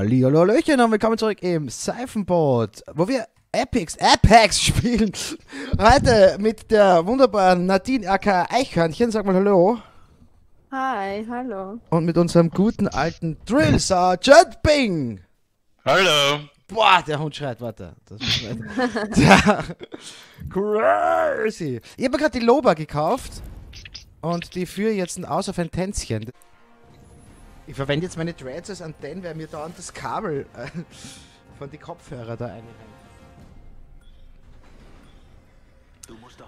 Hallihallo, Hallöchen und willkommen zurück im Seifenboot, wo wir Epix spielen. Heute mit der wunderbaren Nadine aka Eichhörnchen, sag mal hallo. Hi, hallo. Und mit unserem guten alten Drill Sergeant Bing. Hallo. Boah, der Hund schreit, warte. Das ist ja, crazy. Ich habe gerade die Loba gekauft und die führe jetzt aus auf ein Tänzchen. Ich verwende jetzt meine Dreads als Antennen, weil mir dauernd das Kabel von den Kopfhörer da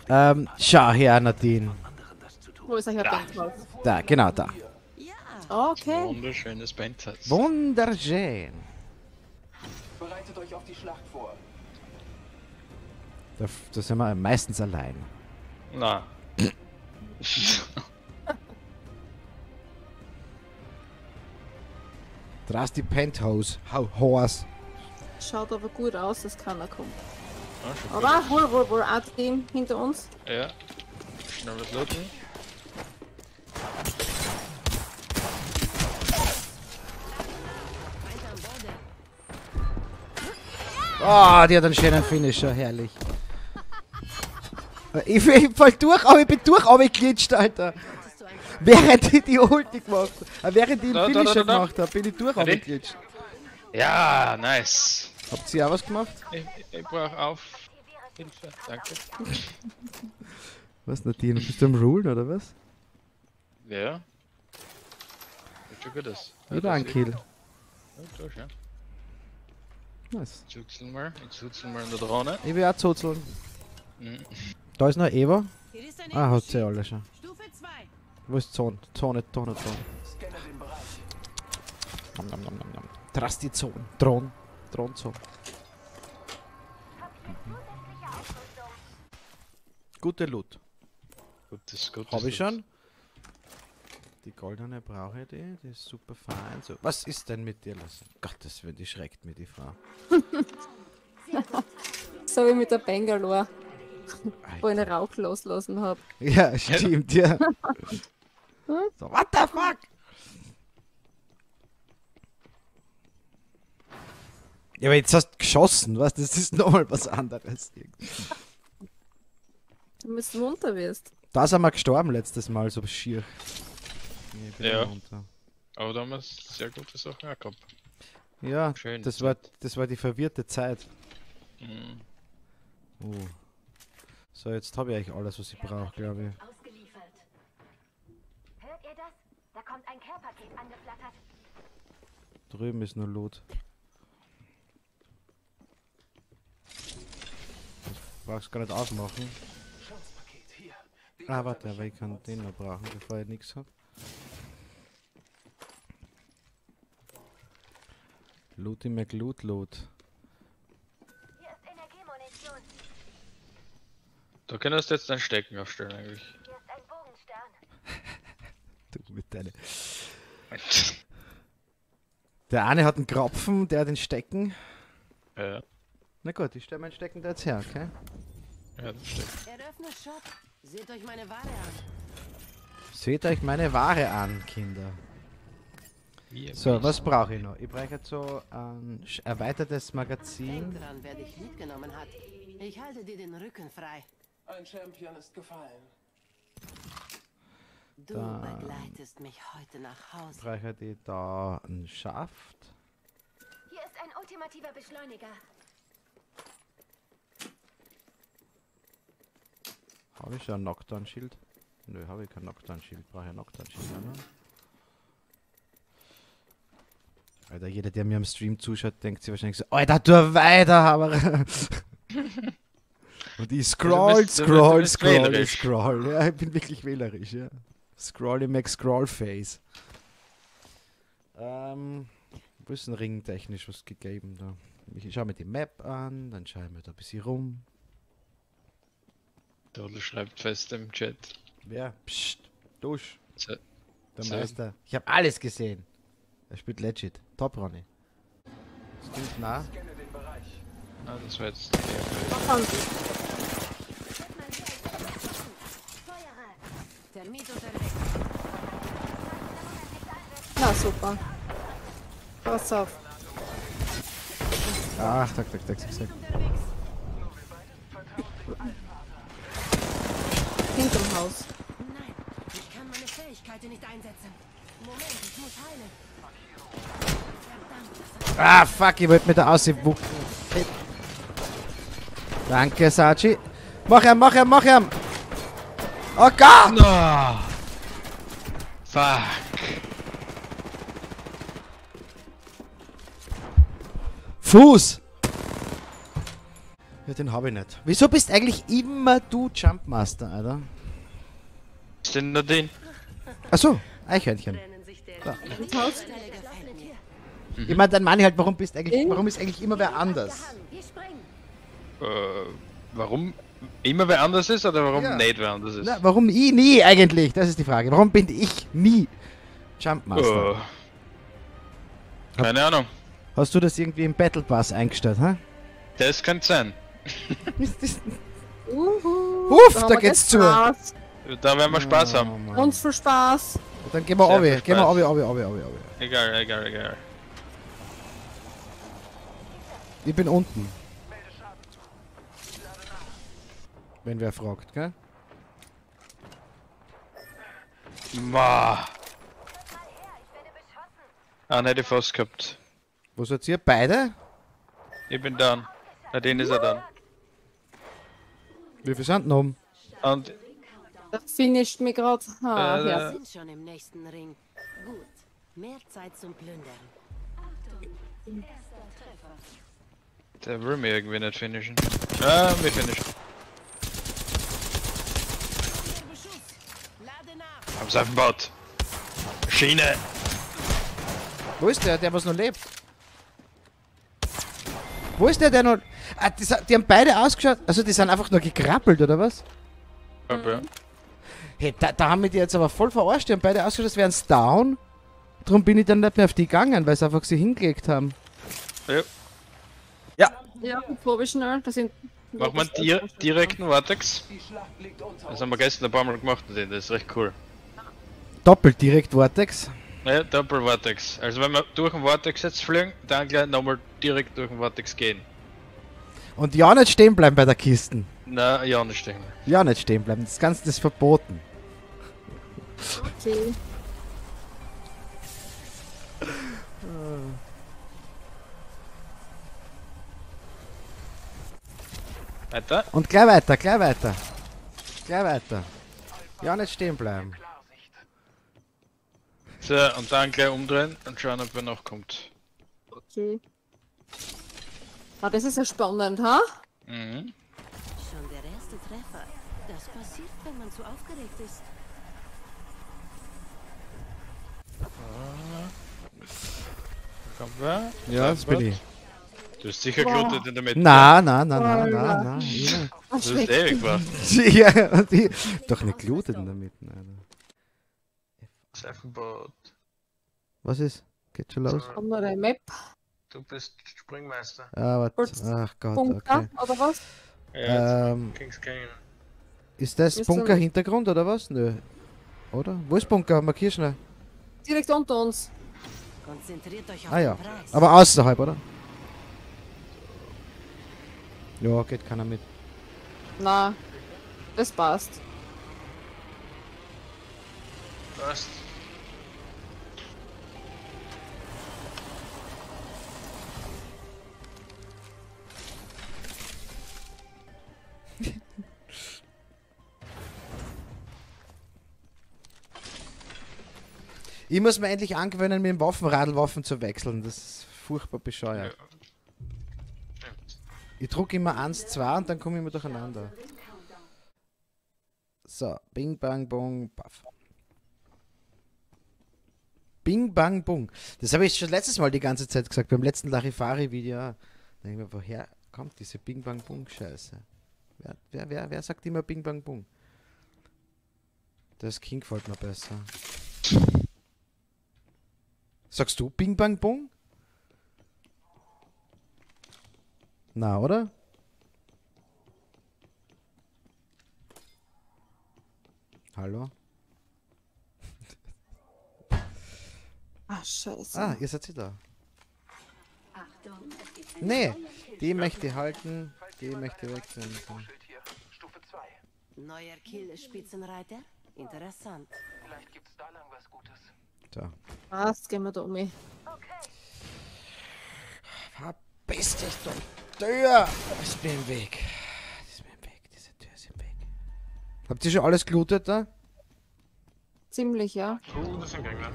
einrennt. Schau her, Nadine. Wo ist euer Penthouse? Da, genau da. Ja. Okay. Wunderschönes Penthouse. Wunderschön. Bereitet euch auf die Schlacht vor. Da sind wir meistens allein. Na. Drast die Penthouse, Horse. Schaut aber gut aus, dass keiner kommt. Ja, aber wohl, Team hinter uns. Ja. Schnell was looten. Oh, die hat einen schönen Finisher, herrlich. Ich fall durch, aber ich bin durch, aber ich glitscht, Alter. Während ich die Ulti gemacht habe, während ich den Finisher gemacht habe, bin ich durch aufgeglitscht. Ja, nice. Habt ihr auch was gemacht? Ich brauche auf Hilfe, danke. Was, Nadine, bist du am Rulen oder was? Ja. Ich checke das. Wieder ein Kill. Ja. Nice. Ich zuzeln mal in der Drohne. Ich will auch zuzeln. Da ist noch Eva. Ah, hat sie alle schon. Stufe 2. Wo ist Zone? Zone. Nom. Trust die Zone. Drohnenzone. Gute Loot. Gutes hab ich schon. Loot. Die goldene brauche ich, die ist super fein. So, was ist denn mit dir los? Gottes Willen, die schreckt mir die Frau. So wie mit der Bangalore. Alter. Wo ich einen Rauch loslassen habe. Ja, stimmt, ja. So, what the fuck? Ja, aber jetzt hast du geschossen, was? Das ist nochmal was anderes. Du müssen runter wirst. Da sind wir gestorben letztes Mal, so schier. Nee, ich bin ja runter. Aber da haben wir sehr gute Sachen auch gehabt. Ja, schön. Das war die verwirrte Zeit. Mhm. Oh. So, jetzt habe ich eigentlich alles, was ich brauche, glaube ich. Hört ihr das? Da kommt ein Care-Paket angeflattert. Drüben ist nur Loot. Ich brauch's gar nicht aufmachen. Ah, warte, aber ich kann den noch brauchen, bevor ich nichts habe. Looty McLoot. Hier ist Energiemunition. Du könntest jetzt dein Stecken aufstellen eigentlich. Hier ist ein Bogenstern. Du mit deine. Der eine hat einen Kropfen, der hat den Stecken. Ja. Na gut, ich stelle meinen Stecken da jetzt her, okay? Ja, das stimmt. Eröffne Shop. Seht euch meine Ware an. Seht euch meine Ware an, Kinder. So, was brauche ich noch? Ich brauche jetzt so ein erweitertes Magazin. Dran, wer dich mitgenommen hat. Ich halte dir den Rücken frei. Ein Champion ist gefallen. Du begleitest mich heute nach Hause. Brauche ich da einen Schaft? Hier ist ein ultimativer Beschleuniger. Habe ich schon ein Knockdown-Schild? Nö, habe ich kein Knockdown-Schild. Brauche ich ein Knockdown-Schild, oder? Alter, jeder, der mir am Stream zuschaut, denkt sich wahrscheinlich so, Alter, du Weiterhaber! Und ich scroll. Ja, ich bin wirklich wählerisch, ja. Scroll im Scroll-Face. Wo ist denn ringtechnisch was gegeben da? Ich schaue mir die Map an, dann schaue ich mir da ein bisschen rum. Dodel schreibt fest im Chat. Wer? Psst, Dusch. Der Meister. Ich habe alles gesehen. Er spielt legit. Top Ronny. Stimmt, nah. Ah, das war jetzt. Na super. Pass auf. Ach, zack. Hinterm Haus. Nein, ich kann meine Fähigkeiten nicht einsetzen. Moment, ich muss heilen. Verdammt, ah, fuck, ich wollte mit der ausgewuchten. Danke, Sachi. Mach ihn! Oh Gott! No. Fuck. Fuß! Ja, den habe ich nicht. Wieso bist eigentlich immer du Jumpmaster, Alter? Ist denn Nadine? Achso, Eichhörnchen. Da. Mhm. Ich meine, dann meine ich halt, warum ist eigentlich immer wer anders? Warum immer wer anders ist oder warum nicht wer anders ist? Na, warum ich nie eigentlich? Das ist die Frage. Warum bin ich nie Jumpmaster? Keine Ahnung. Hast du das irgendwie im Battle Pass eingestellt, hä? Das könnte sein. Uff, da geht's zu. Da werden wir Spaß haben. Uns für Spaß. Und dann gehen wir obi. Egal. Ich bin unten. Wenn wer fragt, gell? Ma. Ah, hätte ich fast gehabt. Wo seid ihr? Beide? Ich bin down. Nadine ist er down. Wie viel sind noch oben? Und das finisht mich gerade. Wir sind schon im nächsten Ring. Gut. Mehr Zeit zum Plündern. Achtung. Der will mich irgendwie nicht finishen. Ah, wir finishen. Am Seifenboot. Schiene. Wo ist der? Der was noch lebt. Wo ist der noch? Ah, die haben beide ausgeschaut. Also die sind einfach nur gekrabbelt, oder was? Ja. Hey, da haben wir die jetzt aber voll verarscht. Die haben beide ausgeschaut, als wären sie down. Darum bin ich dann nicht mehr auf die gegangen, weil sie einfach sie hingelegt haben. Ja, probier schnell. Das sind... Machen wir einen direkten Vortex. Das haben wir gestern ein paar Mal gemacht, das ist recht cool. Doppelt direkt Vortex? Ja, Doppelvortex. Also wenn wir durch den Vortex jetzt fliegen, dann gleich nochmal direkt durch den Vortex gehen. Und ja nicht stehen bleiben bei der Kiste. Nein, ja nicht stehen bleiben. Ja nicht stehen bleiben, das Ganze ist verboten. Okay. Weiter. Und gleich weiter. Ja nicht stehen bleiben. So, und dann gleich umdrehen und schauen, ob er noch kommt. Okay. Ah, das ist ja spannend, ha? Mhm. Schon der erste Treffer. Das passiert, wenn man zu aufgeregt ist. Da kommt wer? Ja, das bin ich. Du hast sicher gelutet in der Mitte. Nein. Ja. Das ist ewig, wa? Ja, und ich hab doch nicht gelutet in der Mitte, Alter. Seifenboot. Was ist? Geht schon los? Andere Map. Du bist Springmeister. Ah, warte. Ach Gott, Bunker, okay. Oder was? Ja, ist das Bunker-Hintergrund oder was? Nö. Oder? Wo ist Bunker? Markier schnell. Direkt unter uns. Konzentriert euch auf den Preis. Aber außerhalb, oder? Ja, geht keiner mit. Na, das passt. Passt. Ich muss mir endlich angewöhnen, mit dem Waffenradl Waffen zu wechseln. Das ist furchtbar bescheuert. Ich drücke immer 1, 2 und dann komme ich immer durcheinander. So, bing, bang, bong, baff. Bing, bang, bung. Das habe ich schon letztes Mal die ganze Zeit gesagt, beim letzten Larifari-Video. Da denke ich mir, woher kommt diese Bing, bang, bung-Scheiße? Wer sagt immer Bing, bang, bung? Das King gefällt mir besser. Sagst du Bing, bang, bung? Na, oder? Hallo? Ah, scheiße. Ah, ihr seid hier da. Achtung, nee, Die möchte halten, die möchte wechseln. Neuer Kill-Spitzenreiter? Interessant. Vielleicht gibt's da lang was Gutes. Da. Was gehen wir da um? Okay. Verpiss dich doch, Tür! Ist mir im Weg. Das ist mir im Weg, diese Tür ist im Weg. Habt ihr schon alles gelootet da? Ziemlich, ja. Das sind Gegner.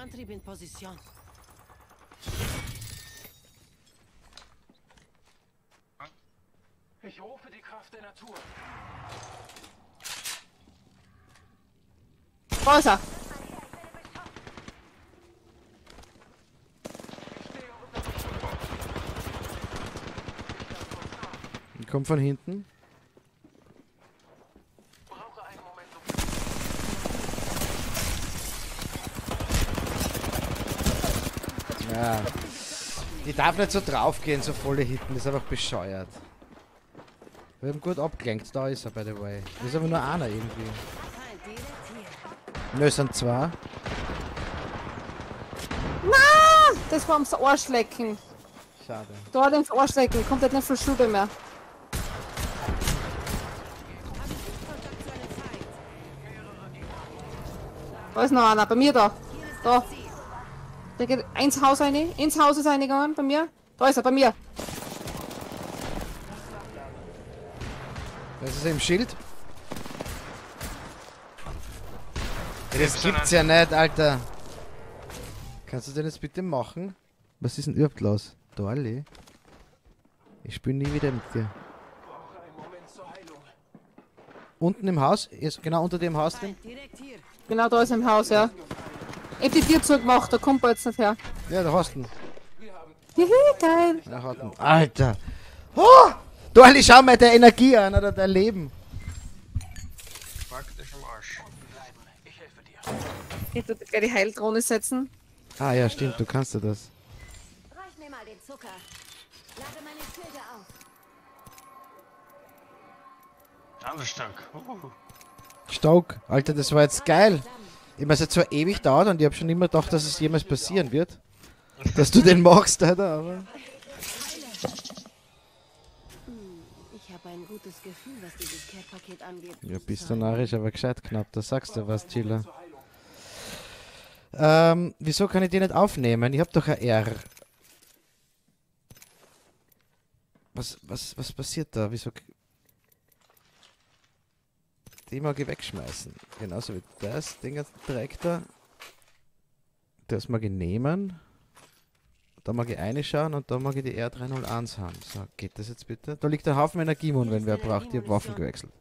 Antrieb in Position. Ich rufe die Kraft der Natur. Wo ist er? Ich komme von hinten. Ja. Die darf nicht so drauf gehen, so volle Hitten, das ist einfach bescheuert. Wir haben gut abgelenkt, da ist er, by the way. Das ist aber nur einer irgendwie. Nö, sind zwei. Na, das war ums Arschlecken. Schade. Dort ins Arschlecken, kommt halt nicht viel Schube mehr. Da ist noch einer, bei mir da. Da. Der geht ins Haus rein, ins Haus ist reingegangen, bei mir. Da ist er, bei mir. Das ist im Schild. Das gibt's ja nicht, Alter. Kannst du denn jetzt bitte machen? Was ist denn überhaupt los? Dolly? Ich spiele nie wieder mit dir. Unten im Haus? Ist genau unter dem Haus drin? Genau da ist im Haus, ja. Ich hab die Tür zugemacht, da kommt er jetzt nicht her. Ja, da hast du ihn. Juhu, geil. Da hat ihn. Alter. Oh! Dolly, schau mal der Energie an oder dein Leben. Praktisch im Arsch. Ich würde gleich die Heildrohne setzen. Ah ja, stimmt, du kannst ja das. Reich mir mal den Zucker. Lade meine Schilde auf. Dampfstank. Stauk. Alter, das war jetzt geil. Ich meine, es hat zwar ewig dauert und ich habe schon immer gedacht, dass es jemals passieren wird. Dass du den machst, Alter, aber... Ein gutes Gefühl, was dieses Care-Paket angeht. Ja, bist du narrisch, aber gescheit knapp, da sagst du was, Chiller. Wieso kann ich den nicht aufnehmen? Ich hab doch ein R. Was passiert da? Wieso? Die mag ich wegschmeißen. Genauso wie das, den ganzen Dreck da. Das mag ich nehmen. Da mag ich reinschauen und da mag ich die R301 haben. So, geht das jetzt bitte? Da liegt ein Haufen Energiemon, wenn wer braucht. Ich hab Waffen gewechselt.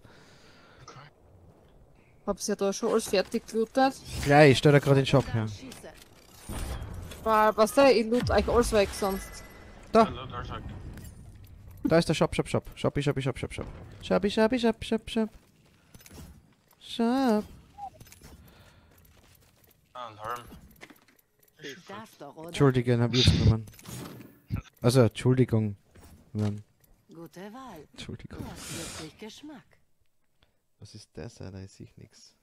Hab's ja da schon alles fertig gelootet. Gleich, ich stell da gerade den Shop her. Was da? Ich loot euch alles weg sonst. Da! Da ist der Shop. Shop. Shop. Shop. Entschuldigen, hab ich jetzt genommen. Also, Entschuldigung. Mann. Gute Wahl. Entschuldigung. Du hast wirklich Geschmack. Was ist das, Alter? Ich sehe nichts.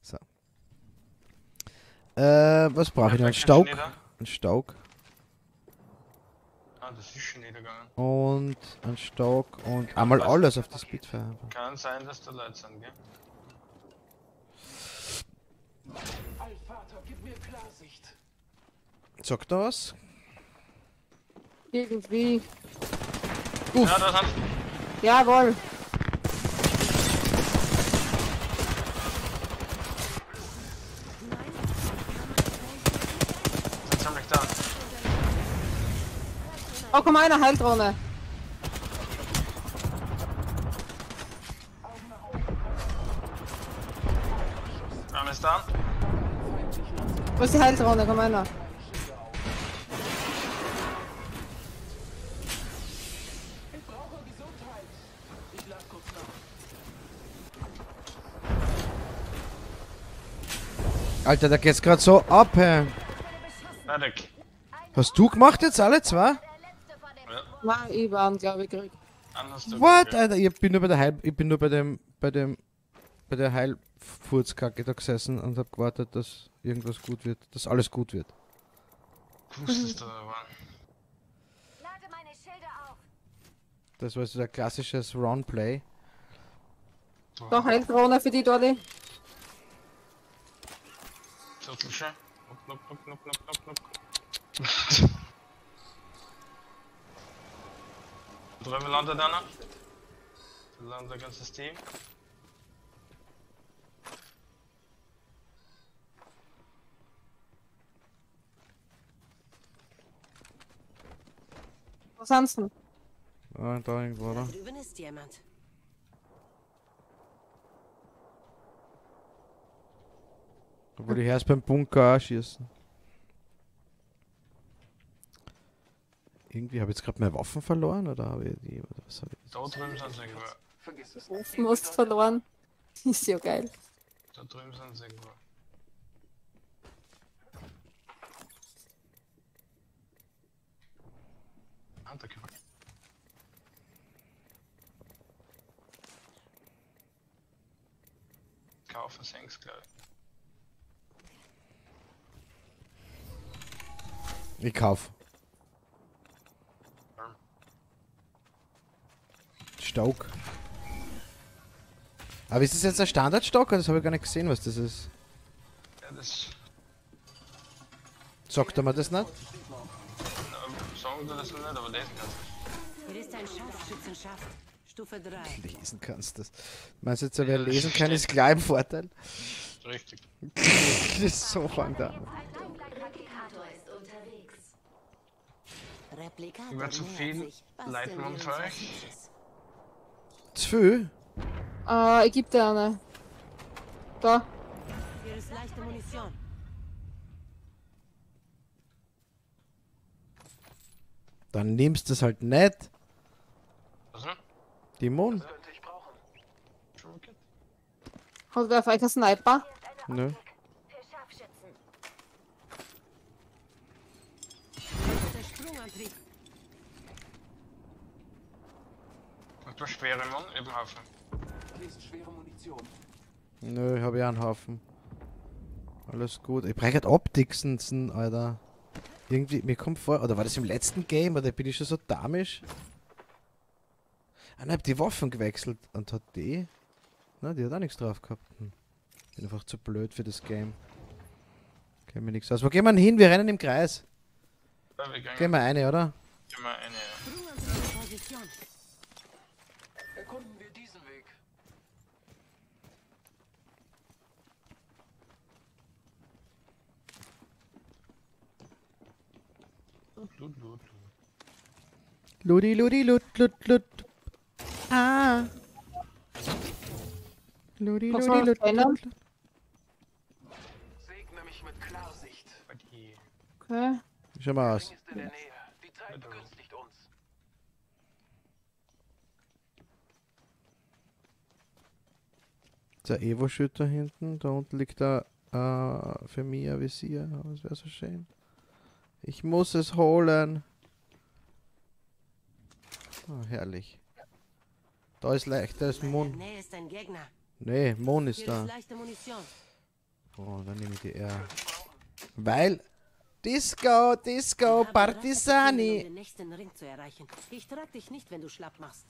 So. Was brauche ich denn? Ein Stauk? Ein Stauk. Ah, das ist schon niedergegangen. Und ein Stauk und einmal alles auf das Speedfire. Kann sein, dass da Leute sind, gell? Allvater, gib mir Klarsicht. Zockt er was? Irgendwie. Uff. Ja, das hat's. Jawohl. Sind ziemlich da. Oh, komm, eine Heildrohne. Einer ist da. Wo ist die Heildrohne? Komm einer. Ich brauche Gesundheit. Ich lade kurz nach. Alter, da geht's gerade so ab, hä? Fertig. Hast du gemacht jetzt alle zwei? Ja. Nein, ich war, glaube ich, gekriegt. What? Alter, ich bin nur bei der Heil... Ich bin nur bei der Heilfurzkacke da gesessen und hab gewartet, dass irgendwas gut wird, dass alles gut wird. Puss, ist da, Mann. Das war so der klassische Roundplay. Noch ein Drohner für die Dolly. So, schon. Drüben landet einer. Da landet ein ganzes Team. Was sonst denn? Ah, da irgendwo, oder? Da drüben ist jemand. Obwohl die erst beim Bunker auch schießen. Irgendwie habe ich jetzt gerade meine Waffen verloren, oder habe ich die? Was habe ich? Da drüben sind sie irgendwo. Vergiss es. Waffen hast verloren. Ist ja geil. Da drüben sind sie irgendwo. Ah, da kann man. Kaufen Senks, glaube ich. Ich kauf. Stock. Aber ist das jetzt ein Standardstock? Das habe ich gar nicht gesehen, was das ist. Ja, das... Sagt er mir das nicht? Sagen wir das nicht, aber lesen kannst du. Hier ist ein Scharfschützenschaft. Stufe 3. Lesen kannst du das. Meinst du jetzt, wer lesen kann, ist klar im Vorteil? Richtig. Das ist so fang an. Über zu viel Leitmann für euch? Zu viel? Ah, ich geb dir eine. Da. Hier ist leichte Munition. Dann nimmst du es halt nicht. Was? Die Mund. Hast du auf einen Sniper? Nö. Du hast schwere Mann im Haufen. Hier ist schwere Munition. Nö, ich hab ja einen Haufen. Alles gut. Ich brauche halt Optiksen, Alter. Irgendwie, mir kommt vor, oder war das im letzten Game, oder bin ich schon so damisch? Ah, nein, ich hab die Waffen gewechselt und hat die... Na, die hat auch nichts drauf gehabt. Bin einfach zu blöd für das Game. Kenn mir nichts aus. Wo gehen wir denn hin? Wir rennen im Kreis. Ja, wir gehen wir eine, oder? Gehen wir eine, ja. Erkunden wir diesen Weg. Ludi, ludi, lut, lut, lut. Ah. Ludi, ludi, lut, lut. Segne mich mit Klarsicht. Okay. Schau mal aus. Die Zeit begünstigt uns. Der Evo-Schütter hinten, da unten liegt da für mich ein Visier, aber es wäre so schön. Ich muss es holen. Oh, herrlich. Da ist leicht, da ist Mon. Nee, Mon ist da. Oh, dann nehme ich die R. Weil... Disco, Disco, Partisani! Um den nächsten Ring zu erreichen. Ich trag dich nicht, wenn du schlapp machst.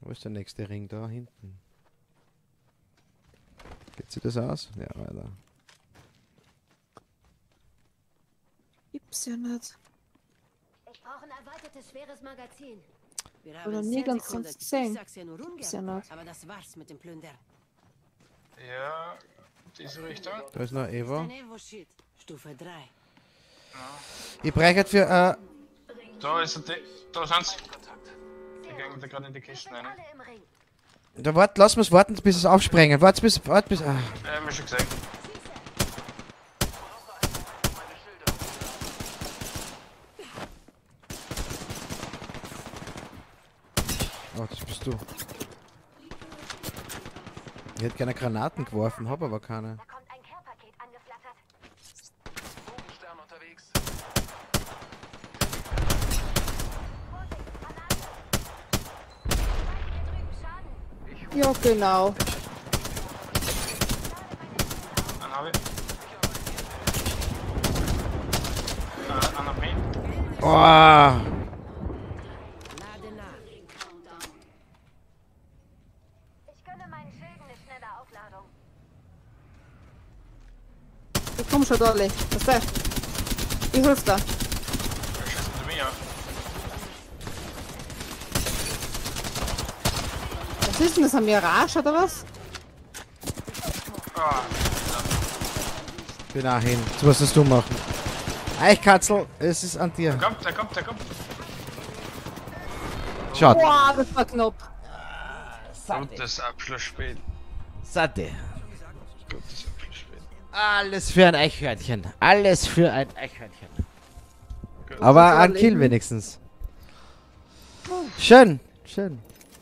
Wo ist der nächste Ring? Da hinten. Geht sich das aus? Ja, weiter. Gibt's ja nicht. Ich brauche ein erweitertes, schweres Magazin. Wir haben nirgends sonst gesehen. Gibt's ja nicht. Aber das war's mit dem Plündern. Ja, diese Richtung. Da ist noch Evo. Stufe 3. Ja. Ich brauche halt für da ist die. Da sind sie. Die gehen da gerade in die Kisten rein. Da wart, lass uns warten, bis es aufsprengen. Wart bis. Ah. Ja, hab ich schon gesagt. Oh, das bist du. Ich hätte gerne Granaten geworfen, hab aber keine. Ja, genau. Dann hab ich. An der P. Oh. Ich gönne meinen Schilden eine schnelle Aufladung. Ich komm schon, Dolly. Was sagst du? Ich hilf da. Schießen Sie mich an. Was ist denn das? Ein Mirage oder was? Ich bin auch hin. Jetzt musstest du machen. Eichkatzel, es ist an dir. Der kommt. Schade. Boah, das war knapp. Gutes Apfelspiel. Satte. Gutes Apfelspiel. Alles für ein Eichhörnchen. Gut. Aber ein Kill wenigstens. Schön.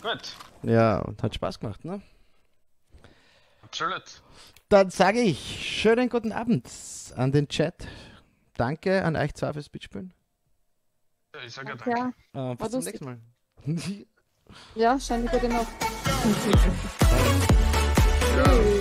Gut. Ja, und hat Spaß gemacht, ne? Absolut. Dann sage ich schönen guten Abend an den Chat. Danke an euch zwei fürs Mitspielen. Ja, ich sage ja danke. Ja. Bis zum nächsten Mal. Ja, scheinbar gute Nacht. Ja.